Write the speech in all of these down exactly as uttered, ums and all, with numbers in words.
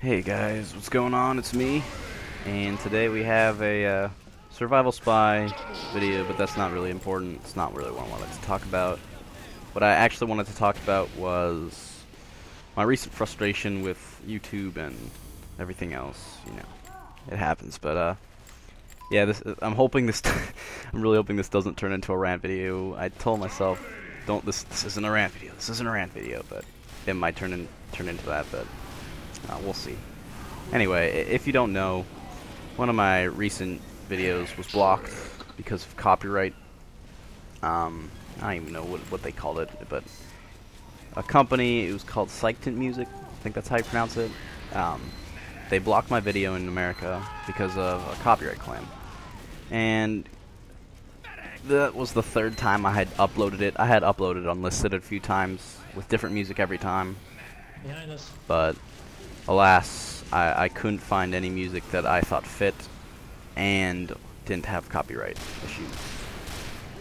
Hey guys, what's going on? It's me, and today we have a uh, survival spy video, but that's not really important. It's not really what I wanted to talk about. What I actually wanted to talk about was my recent frustration with YouTube and everything else. You know, it happens, but uh, yeah, this I'm hoping this I'm really hoping this doesn't turn into a rant video. I told myself, don't this this isn't a rant video. This isn't a rant video, but it might turn in, turn into that, but Uh, we'll see. Anyway, if you don't know, one of my recent videos was blocked because of copyright. Um, I don't even know what, what they called it, but a company, it was called Psychtent Music, I think that's how you pronounce it. Um, they blocked my video in America because of a copyright claim. And that was the third time I had uploaded it. I had uploaded unlisted a few times with different music every time. But alas, I, I couldn't find any music that I thought fit and didn't have copyright issues.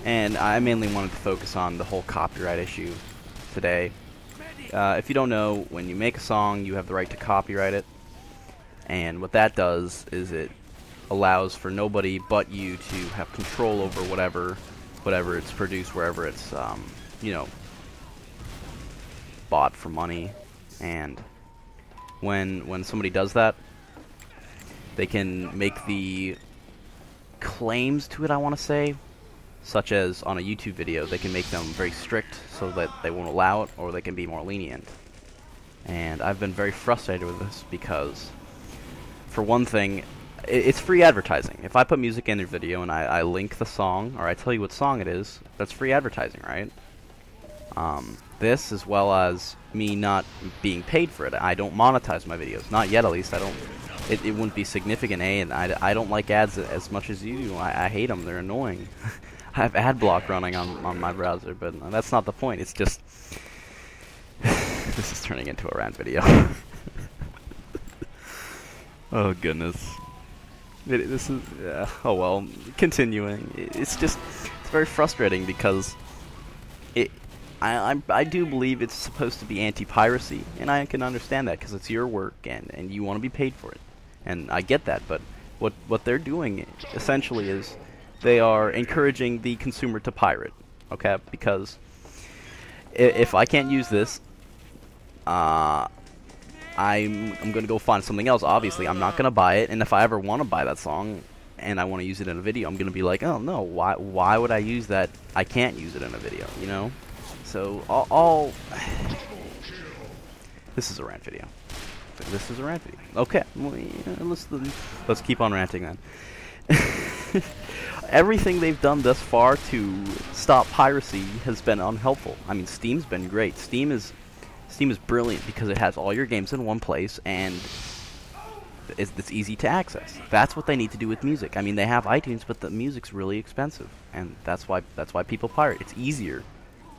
And I mainly wanted to focus on the whole copyright issue today. Uh, if you don't know, when you make a song, you have the right to copyright it. And what that does is it allows for nobody but you to have control over whatever, whatever it's produced, wherever it's, um, you know, bought for money. And When, when somebody does that, they can make the claims to it, I want to say, such as on a YouTube video, they can make them very strict so that they won't allow it, or they can be more lenient. And I've been very frustrated with this because, for one thing, it, it's free advertising. If I put music in your video and I, I link the song, or I tell you what song it is, that's free advertising, right? Um, this, as well as me not being paid for it. I don't monetize my videos, not yet at least. I don't. It, it wouldn't be significant, eh? And I, I don't like ads as much as you do. I, I hate them. They're annoying. I have ad block running on on my browser, but that's not the point. It's just this is turning into a rant video. Oh goodness. It, this is. Uh, oh well. Continuing. It, it's just. It's very frustrating because it. I, I, I do believe it's supposed to be anti-piracy, and I can understand that because it's your work and, and you want to be paid for it, and I get that, but what, what they're doing essentially is they are encouraging the consumer to pirate, okay, because if, if I can't use this, uh, I'm, I'm going to go find something else. Obviously, I'm not going to buy it, and if I ever want to buy that song and I want to use it in a video, I'm going to be like, oh no, why, why would I use that? I can't use it in a video, you know? So, all, all... This is a rant video. This is a rant video. Okay, well, yeah, let's, let's keep on ranting then. Everything they've done thus far to stop piracy has been unhelpful. I mean, Steam's been great. Steam is, Steam is brilliant because it has all your games in one place and it's, it's easy to access. That's what they need to do with music. I mean, they have iTunes, but the music's really expensive, and that's why that's why people pirate. It's easier.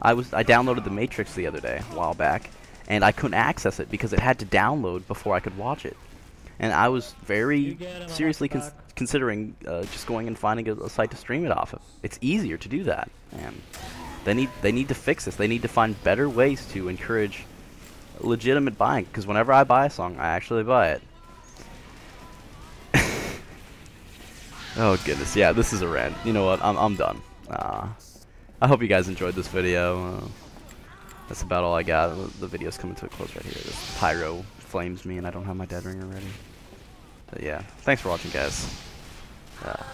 I was I downloaded the Matrix the other day, a while back, and I couldn't access it because it had to download before I could watch it. And I was very seriously cons considering uh, just going and finding a, a site to stream it off of. It's easier to do that, and they need they need to fix this. They need to find better ways to encourage legitimate buying. Because whenever I buy a song, I actually buy it. Oh goodness, yeah, this is a rant. You know what? I'm I'm done. Uh, I hope you guys enjoyed this video. Uh, that's about all I got. The video's coming to a close right here. This pyro flames me and I don't have my Dead Ringer ready. But yeah, thanks for watching guys. Uh,